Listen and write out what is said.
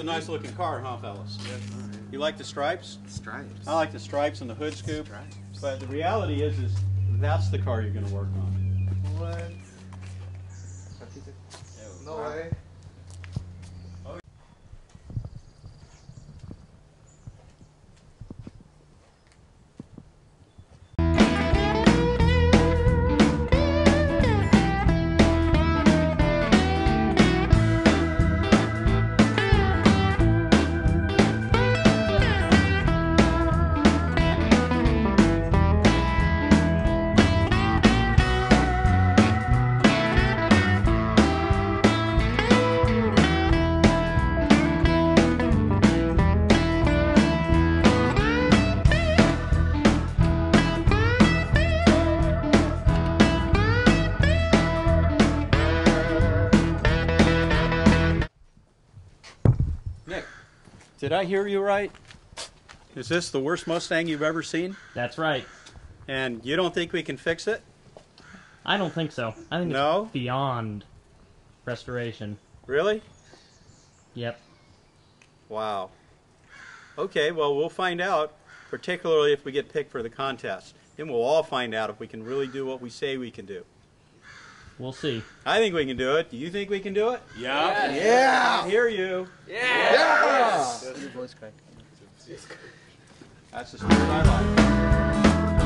It's a nice looking car, huh, fellas? Yes. You like the stripes? Stripes. I like the stripes and the hood scoop. Stripes. But the reality is that's the car you're going to work on. What? No way. Did I hear you right? Is this the worst Mustang you've ever seen? That's right. And you don't think we can fix it? I don't think so. I think it's beyond restoration. Really? Yep. Wow. Okay, well, we'll find out, particularly if we get picked for the contest. Then we'll all find out if we can really do what we say we can do. We'll see. I think we can do it. Do you think we can do it? Yeah. Yes. Yeah. I hear you. Yeah. Yes. Yes. That's the stuff I like.